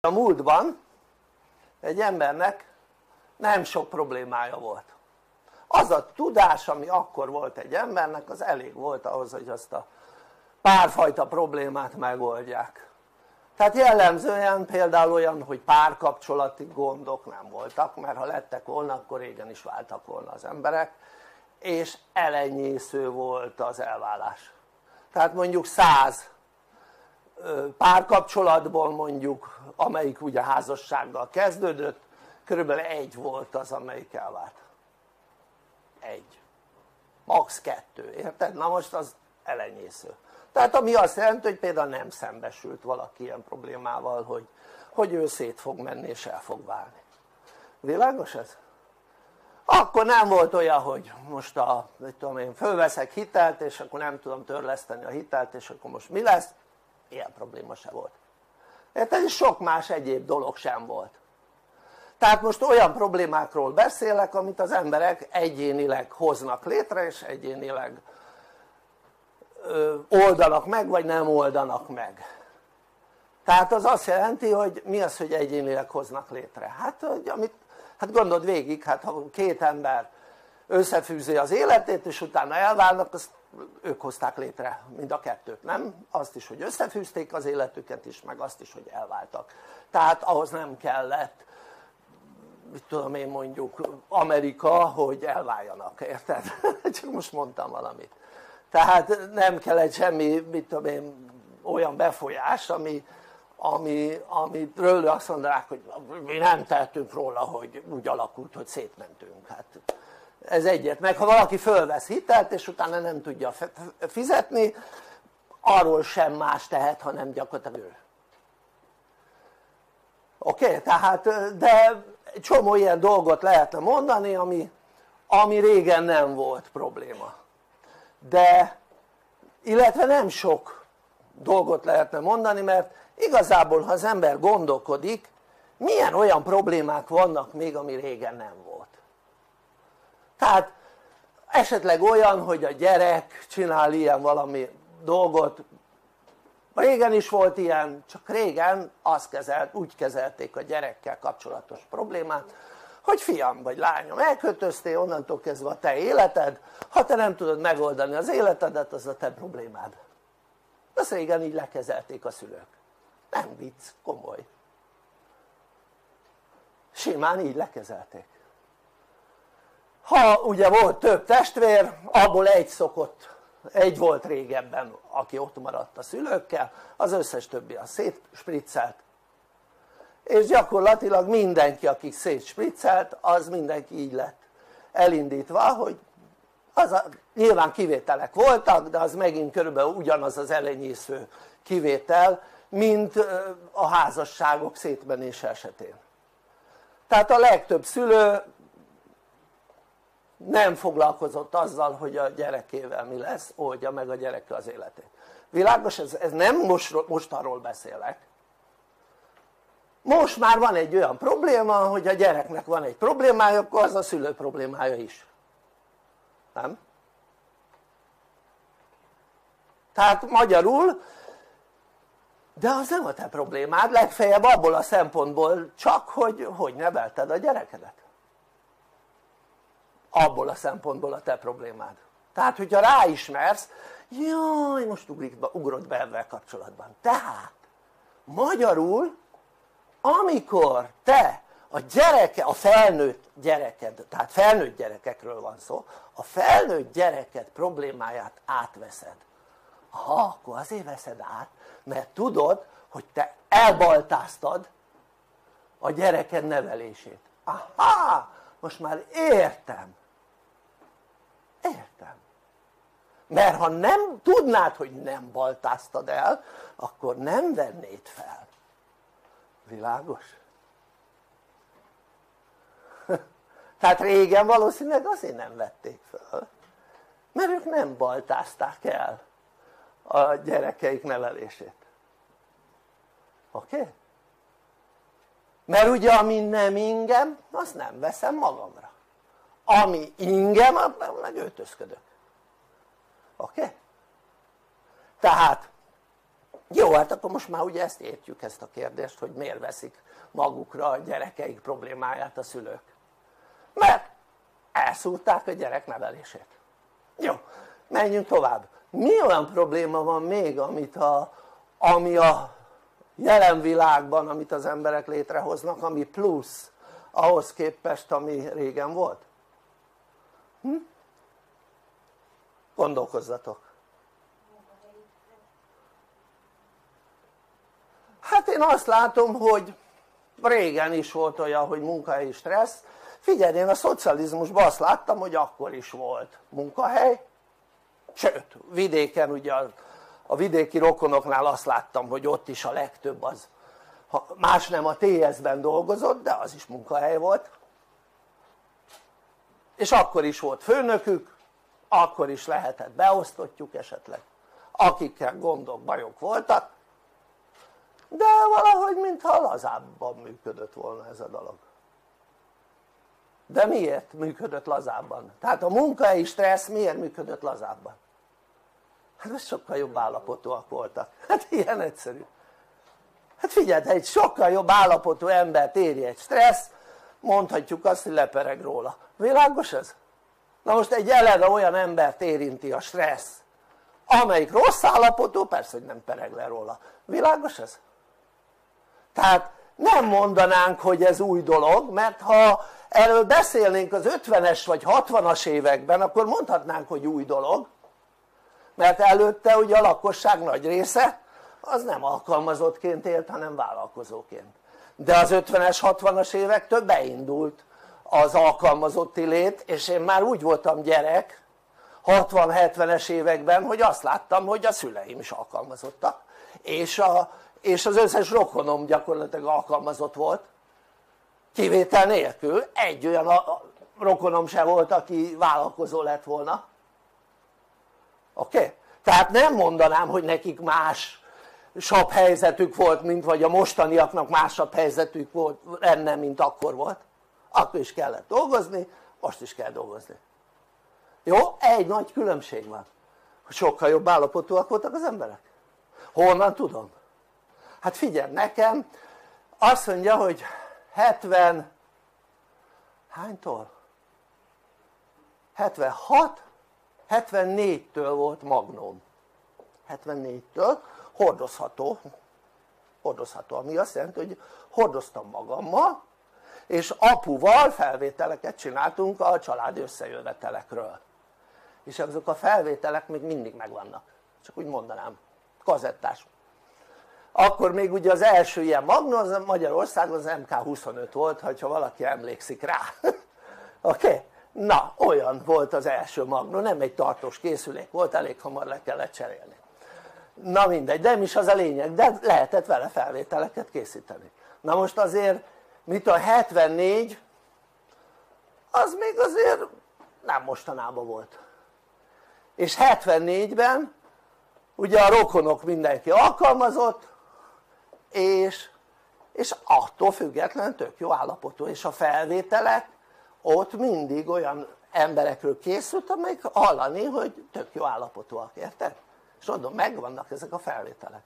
A múltban egy embernek nem sok problémája volt. Az a tudás, ami akkor volt egy embernek, az elég volt ahhoz, hogy azt a párfajta problémát megoldják. Tehát jellemzően például olyan, hogy párkapcsolati gondok nem voltak, mert ha lettek volna, akkor régen is váltak volna az emberek, és elenyésző volt az elválás. Tehát mondjuk 100 párkapcsolatból mondjuk, amelyik ugye házassággal kezdődött, körülbelül 1 volt az, amelyik elvált. 1. Max. 2. Érted? Na most az elenyésző. Tehát ami azt jelenti, hogy például nem szembesült valaki ilyen problémával, hogy ő szét fog menni és el fog válni. Világos ez? Akkor nem volt olyan, hogy most fölveszek hitelt, és akkor nem tudom törleszteni a hitelt, és akkor most mi lesz? Ilyen probléma se volt. Érted? És sok más egyéb dolog sem volt. Tehát most olyan problémákról beszélek, amit az emberek egyénileg hoznak létre, és egyénileg oldanak meg, vagy nem oldanak meg. Tehát az azt jelenti, hogy mi az, hogy egyénileg hoznak létre? Hát gondold végig, ha 2 ember összefűzi az életét, és utána elválnak, azt ők hozták létre mind a kettőt, nem? Azt is, hogy összefűzték az életüket is, meg azt is, hogy elváltak. Tehát ahhoz nem kellett, mit tudom én mondjuk, Amerika, hogy elváljanak, érted? Csak most mondtam valamit. Tehát nem kellett semmi, mit tudom én, olyan befolyás, amiről azt mondanák, hogy mi nem tehetünk róla, hogy úgy alakult, hogy szétmentünk. Hát ez egyet. Meg ha valaki fölvesz hitelt, és utána nem tudja fizetni, arról sem más tehet, hanem gyakorlatilag ő. Oké? Tehát, de csomó ilyen dolgot lehetne mondani, ami régen nem volt probléma. De, illetve nem sok dolgot lehetne mondani, mert igazából, ha az ember gondolkodik, milyen olyan problémák vannak még, ami régen nem volt. Tehát esetleg olyan, hogy a gyerek csinál ilyen valami dolgot, régen is volt ilyen, csak régen úgy kezelték a gyerekkel kapcsolatos problémát, hogy fiam vagy lányom, elköltöztél, onnantól kezdve a te életed, ha te nem tudod megoldani az életedet, az a te problémád. Azt régen így lekezelték a szülők. Nem vicc, komoly. Simán így lekezelték. Ha ugye volt több testvér, abból egy volt régebben, aki ott maradt a szülőkkel, az összes többi a szétspriccelt. És gyakorlatilag mindenki, aki szétspriccelt, az mindenki így lett elindítva, hogy nyilván kivételek voltak, de az megint körülbelül ugyanaz az elenyésző kivétel, mint a házasságok szétmenése esetén. Tehát a legtöbb szülő nem foglalkozott azzal, hogy a gyerekével mi lesz, oldja meg a gyereke az életét. Világos? Ez nem most arról beszélek. Most már van egy olyan probléma, hogy a gyereknek van egy problémája, akkor az a szülő problémája is. Nem? Tehát magyarul, de az nem a te problémád, legfeljebb abból a szempontból csak, hogy nevelted a gyerekedet. Abból a szempontból a te problémád. Tehát, hogyha ráismersz, jaj, most ugrott be ebben kapcsolatban. Tehát, magyarul, amikor te a felnőtt gyereked, tehát felnőtt gyerekekről van szó, a felnőtt gyereked problémáját átveszed. Aha, akkor azért veszed át, mert tudod, hogy te elbaltáztad a gyereked nevelését. Aha, most már értem. Értem. Mert ha nem tudnád, hogy nem baltáztad el, akkor nem vennéd fel. Világos? Tehát régen valószínűleg azért nem vették fel, mert ők nem baltázták el a gyerekeik nevelését. Oké? Mert ugye ami nem ingem, azt nem veszem magamra. Ami ingem, abban meg öltözködök. Oké? Tehát Jó, hát akkor most már ugye ezt értjük, ezt a kérdést, hogy miért veszik magukra a gyerekeik problémáját a szülők. Mert elszúrták a gyereknevelését. Jó, menjünk tovább. Mi olyan probléma van még, ami a jelen világban, amit az emberek létrehoznak, ami plusz ahhoz képest, ami régen volt? Gondolkozzatok. Hát én azt látom, hogy régen is volt olyan, hogy munkahelyi stressz. Figyelj, én a szocializmusban azt láttam, hogy akkor is volt munkahely, sőt, vidéken ugye a vidéki rokonoknál azt láttam, hogy ott is a legtöbb az, ha más nem a TS-ben dolgozott, de az is munkahely volt, és akkor is volt főnökük, akkor is lehetett beosztottjuk esetleg, akikkel gondok, bajok voltak, de valahogy mintha lazábban működött volna ez a dolog. De miért működött lazábban? Tehát a munkahelyi stressz miért működött lazábban? Hát most sokkal jobb állapotúak voltak, hát ilyen egyszerű. Hát figyeld, ha egy sokkal jobb állapotú embert éri egy stressz, mondhatjuk azt, hogy lepereg róla. Világos ez? Na most egy eleve olyan embert érinti a stressz, amelyik rossz állapotú, persze, hogy nem pereg le róla. Világos ez? Tehát nem mondanánk, hogy ez új dolog, mert ha erről beszélnénk az 50-es vagy 60-as években, akkor mondhatnánk, hogy új dolog, mert előtte ugye a lakosság nagy része az nem alkalmazottként élt, hanem vállalkozóként. De az 50-es, 60-as évektől beindult az alkalmazotti lét, és én már úgy voltam gyerek 60-70-es években, hogy azt láttam, hogy a szüleim is alkalmazottak, és az összes rokonom gyakorlatilag alkalmazott volt, kivétel nélkül, egy olyan rokonom se volt, aki vállalkozó lett volna. Oké? Tehát nem mondanám, hogy nekik másabb helyzetük volt, mint vagy a mostaniaknak másabb helyzetük volt lenne, mint akkor volt. Akkor is kellett dolgozni, most is kell dolgozni. Jó? Egy nagy különbség van, hogy sokkal jobb állapotúak voltak az emberek. Honnan tudom? Hát figyelj, nekem azt mondja, hogy 70 hánytól? 76 74-től volt magnóm, 74-től hordozható, ami azt jelenti, hogy hordoztam magammal, és apuval felvételeket csináltunk a családi összejövetelekről, és azok a felvételek még mindig megvannak, csak úgy mondanám, kazettás. Akkor még ugye az első ilyen magnóm Magyarországon az MK25 volt, ha valaki emlékszik rá. Oké? Na, olyan volt az első magnó, nem egy tartós készülék volt, elég hamar le kellett cserélni. Na mindegy, nem is az a lényeg, de lehetett vele felvételeket készíteni. Na most azért, mit a 74, az még azért nem mostanában volt. És 74-ben ugye a rokonok mindenki alkalmazott, és attól függetlenül tök jó állapotú, és a felvételek ott mindig olyan emberekről készült, amelyik hallani, hogy tök jó állapotúak, érted? És mondom, megvannak ezek a felvételek.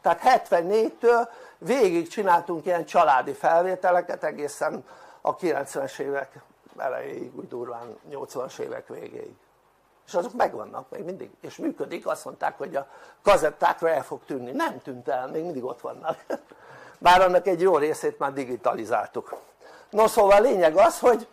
Tehát 74-től végig csináltunk ilyen családi felvételeket egészen a 90-es évek elejéig, úgy durván 80-as évek végéig. És azok megvannak még mindig, és működik, azt mondták, hogy a kazettákra el fog tűnni. Nem tűnt el, még mindig ott vannak. Bár annak egy jó részét már digitalizáltuk. No, szóval a lényeg az, hogy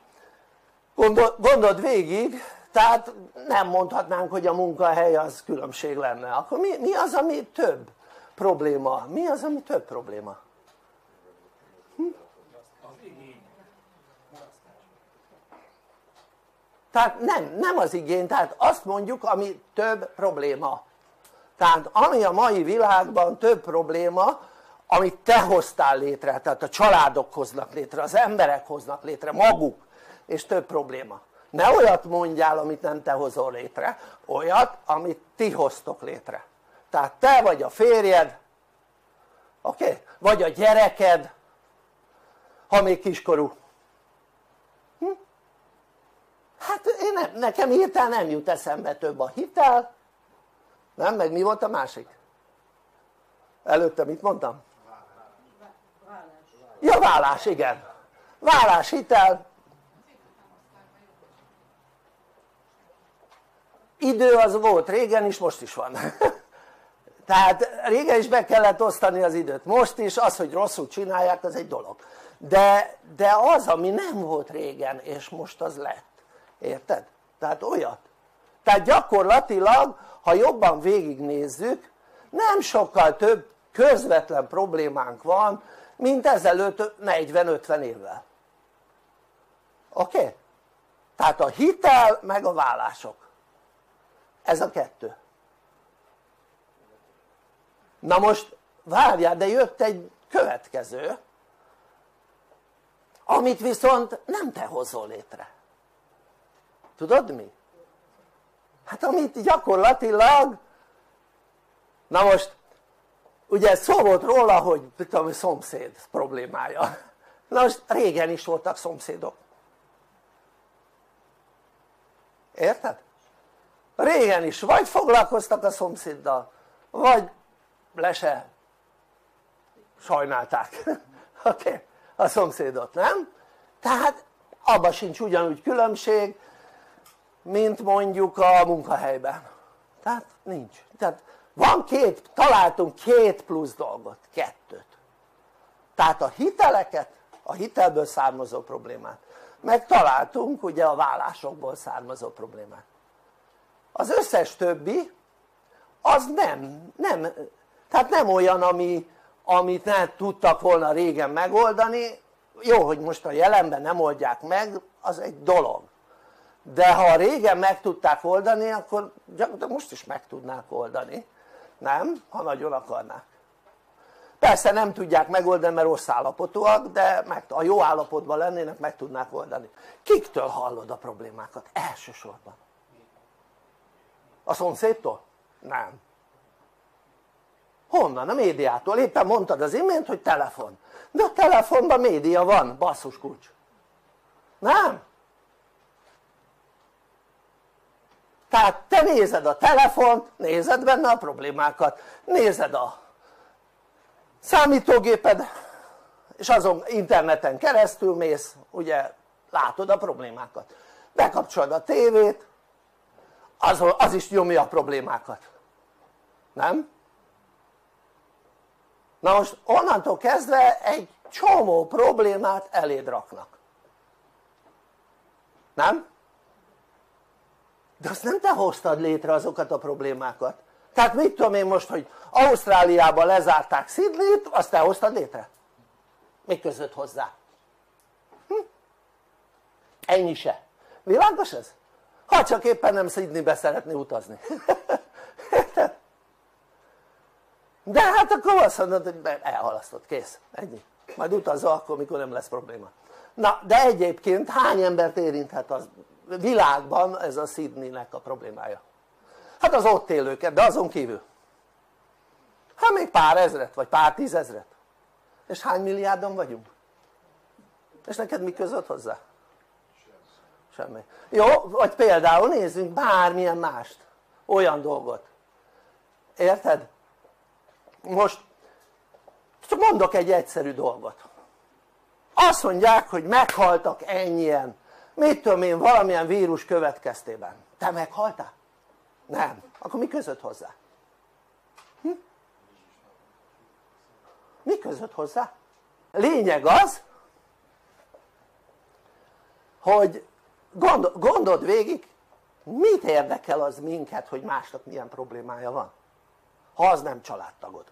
gondold végig, tehát nem mondhatnánk, hogy a munkahely az különbség lenne. Akkor mi az, ami több probléma? Mi az, ami több probléma? Tehát nem az igény, tehát azt mondjuk, ami több probléma. Tehát ami a mai világban több probléma, amit te hoztál létre, tehát a családok hoznak létre, az emberek hoznak létre maguk, és több probléma. Ne olyat mondjál, amit nem te hozol létre, olyat, amit ti hoztok létre. Tehát te vagy a férjed, oké? Vagy a gyereked, ha még kiskorú. Hát nekem hirtelen nem jut eszembe több a hitel, nem? Meg mi volt a másik? Előtte mit mondtam? Ja, vállás, igen. Vállás, hitel. Idő az volt régen is, most is van. Tehát régen is be kellett osztani az időt, most is az, hogy rosszul csinálják, az egy dolog. De az, ami nem volt régen, és most az lett. Érted? Tehát olyat. Tehát gyakorlatilag, ha jobban végignézzük, nem sokkal több közvetlen problémánk van, mint ezelőtt 40-50 évvel. Oké? Tehát a hitel meg a vállások. Ez a kettő. Na most várjál, de jött egy következő, amit viszont nem te hozol létre. Tudod mi? Hát amit gyakorlatilag, na most ugye szó volt róla, hogy tudom, szomszéd problémája. Na most régen is voltak szomszédok. Érted? Régen is vagy foglalkoztak a szomszéddal, vagy le se sajnálták okay. A szomszédot, nem? Tehát abban sincs ugyanúgy különbség, mint mondjuk a munkahelyben. Tehát nincs. Tehát van találtunk két plusz dolgot, kettőt. Tehát a hiteleket, a hitelből származó problémát, meg találtunk ugye a vállásokból származó problémát. Az összes többi az nem tehát nem olyan, amit nem tudtak volna régen megoldani, jó, hogy most a jelenben nem oldják meg, az egy dolog, de ha régen meg tudták oldani, akkor gyakorlatilag most is meg tudnák oldani, nem? Ha nagyon akarnák. Persze nem tudják megoldani, mert rossz állapotúak, de ha jó állapotban lennének, meg tudnák oldani. Kiktől hallod a problémákat? Elsősorban. A szomszédtól? Nem. Honnan? A médiától. Éppen mondtad az imént, hogy telefon. De a telefonban média van, basszuskulcs. Nem? Tehát te nézed a telefont, nézed benne a problémákat, nézed a számítógéped, és azon interneten keresztül mész, ugye látod a problémákat. Bekapcsolod a tévét, az is nyomja a problémákat. Nem? Na most onnantól kezdve egy csomó problémát eléd raknak. Nem? De azt nem te hoztad létre azokat a problémákat. Tehát mit tudom én most, hogy Ausztráliában lezárták Sydney-t, azt te hoztad létre? Mi között hozzá? Ennyi se. Világos ez? Ha csak éppen nem Sydneybe szeretné utazni. Érted? De hát akkor azt mondod, hogy elhalasztod, kész, ennyi. Majd utazol akkor, mikor nem lesz probléma. Na, de egyébként hány embert érinthet az világban ez a Sydneynek a problémája? Hát az ott élőket, de azon kívül. Hát még pár ezret, vagy pár tízezret. És hány milliárdan vagyunk? És neked mi között hozzá? Semmi. Jó, vagy például nézzünk bármilyen mást, olyan dolgot. Érted? Most csak mondok egy egyszerű dolgot. Azt mondják, hogy meghaltak ennyien, mit tudom én, valamilyen vírus következtében. Te meghaltál? Nem. Akkor mi között hozzá? Mi között hozzá? Lényeg az, hogy gondold végig, mit érdekel az minket, hogy másnak milyen problémája van, ha az nem családtagod.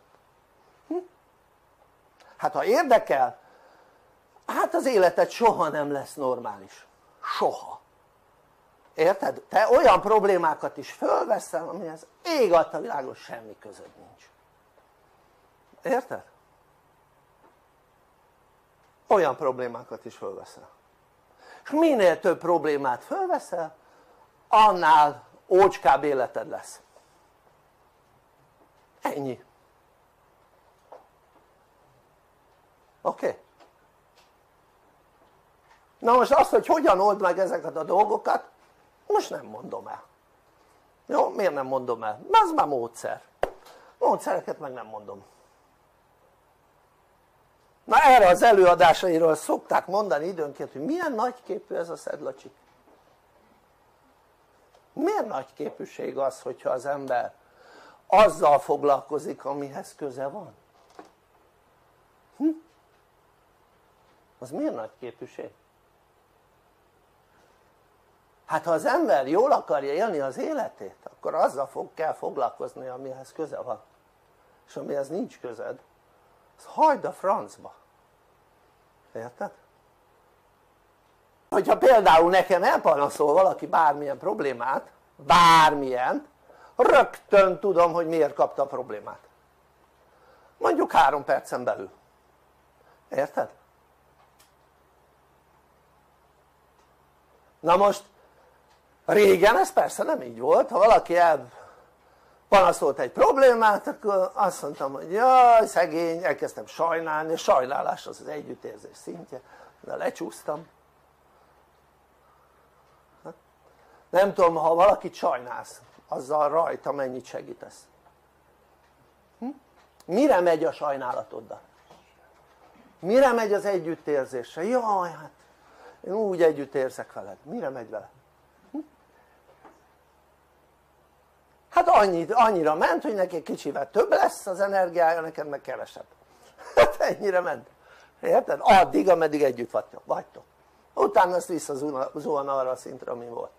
Hát ha érdekel, hát az életed soha nem lesz normális. Soha. Érted? Te olyan problémákat is fölveszel, amihez ég adta világon semmi között nincs. Érted? Olyan problémákat is fölveszel. És minél több problémát fölveszel, annál ócskább életed lesz. Ennyi. Oké? Na most azt, hogy hogyan old meg ezeket a dolgokat, most nem mondom el. Jó? Miért nem mondom el? Mert az már módszer. Módszereket meg nem mondom. Na erre az előadásairól szokták mondani időnként, hogy milyen nagyképű ez a Szedlacsik. Miért nagy képűség az, hogyha az ember azzal foglalkozik, amihez köze van? Az miért nagy képűség? Hát ha az ember jól akarja élni az életét, akkor azzal kell foglalkozni, amihez köze van. És amihez nincs közed, az hagyd a francba. Érted? Hogyha például nekem elpanaszol valaki bármilyen problémát, rögtön tudom, hogy miért kapta a problémát. Mondjuk 3 percen belül. Érted? Na most régen ez persze nem így volt, ha valaki elpanaszolt egy problémát, akkor azt mondtam, hogy jaj szegény, elkezdtem sajnálni, a sajnálás az az együttérzés szintje, de lecsúsztam. Nem tudom, ha valakit sajnálsz, azzal rajta mennyit segítesz? Mire megy a sajnálatoddal? Mire megy az együttérzése? Jaj, hát én úgy együttérzek veled. Mire megy vele? Hát annyira ment, hogy neki kicsivel több lesz az energiája, neked meg kevesebb. Hát ennyire ment. Érted? Addig, ameddig együtt vagytok. Utána ezt visszazuhan arra a szintre, ami volt.